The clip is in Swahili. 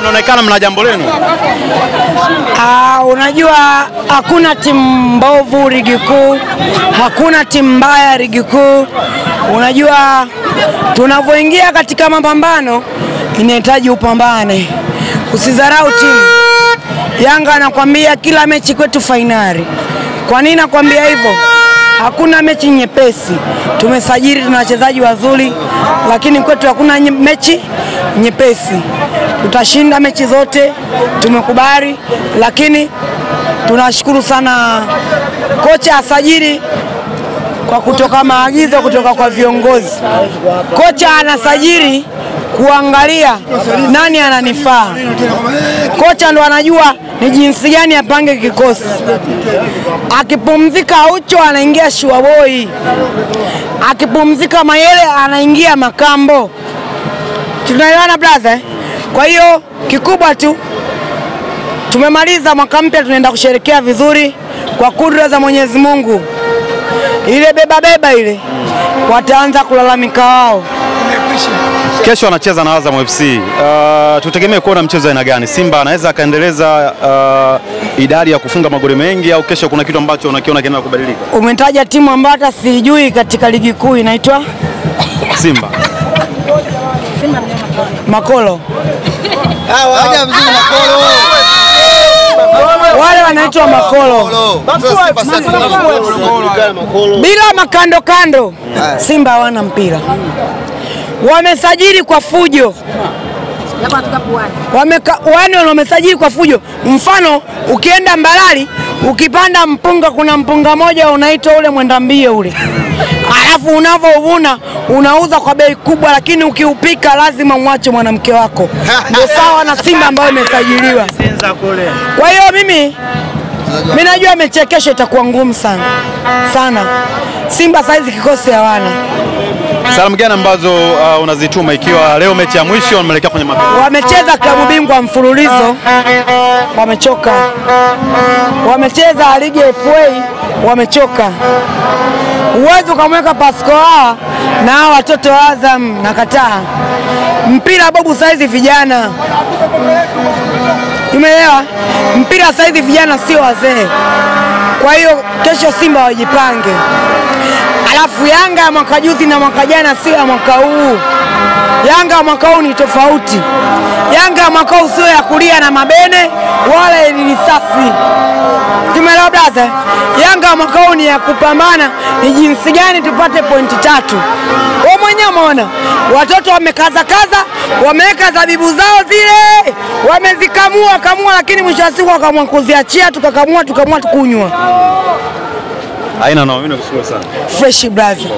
Mnaonekana mna jambo lenu. Unajua hakuna timu mbovu ligi kuu, hakuna timu mbaya ligi kuu. Unajua tunavyoingia katika mapambano inahitaji upambane. Usidharau timu. Yanga anakuambia kila mechi kwetu finali. Kwa nini nakwambia hivyo? Hakuna mechi nyepesi. Tumesajili, tuna wachezaji wazuri, lakini kwetu hakuna mechi nyepesi. Tutashinda mechi zote, tumekubali, lakini tunashukuru sana kocha asajili kwa kutoka maagizo kutoka kwa viongozi. Kocha anasajili kuangalia nani ananifaa. Kocha ndo anajua ni jinsi gani apange kikosi. Akipumzika Ucho anaingia Shuaboi. Akipumzika Mayele anaingia Makambo. Tunaelewana brother? Kwa hiyo kikubwa tu tumemaliza mwaka mpya, tunaenda kusherehekea vizuri kwa kudra za Mwenyezi Mungu. Ile beba ile wataanza kulalamika wao. Kesho anacheza na Azam FC. Tutegemee kuona mchezo aina gani? Simba anaweza kaendeleza idadi ya kufunga magoli mengi au kesho kuna kitu ambacho unakiona kinaenda kubadilika? Umetaja timu ambayo hata sijui katika ligi kuu inaitwa Simba. Makolo. Waja mzima Makolo. Wale wanaitwa Makolo. Bila makando kando Simba hawana mpira. Wamesajili kwa fujo. Wamesajili kwa fujo. Mfano ukienda Mbalali, ukipanda mpunga kuna mpunga moja unaitwa ule mwenda mbio ule. Alafu unavovuna unauza kwa bei kubwa, lakini ukiupika lazima mwache mwanamke wako. Ndio sawa na Simba ambayo imesajiliwa. Kwa hiyo mimi najua mechekesho itakuwa ngumu sana. Simba saizi kikosi hawana. Salamu gani ambazo unazituma ikiwa leo mechi ya mwisho wameelekea kwenye mapema? Wamecheza klabu bingwa mfululizo, wamechoka. Wamecheza ligi FA, wamechoka. Uwezo kamweka Pascoa na watoto wa Azam na kataa. Mpira babu saizi vijana. Umeelewa? Mpira saizi vijana sio wazee. Kwa hiyo kesho Simba wajipange. Alafu Yanga mwaka juzi na mwaka jana sio ya mwaka huu. Yanga mwaka huu ni tofauti. Yanga mwaka huu sio ya kulia na mabene wala ni safi. Tumeelewa brother? Yanga mwaka huu ni ya kupambana, ni jinsi gani tupate pointi 3. Wao mwenyewe umeona watoto wamekaza, wameweka zabibu zao zile, wamezikamua, lakini mwisho wa siku wakaamua kuziachia, tukakamua tukunywa. Aina na mimi nakushukuru sana. Fresh brother.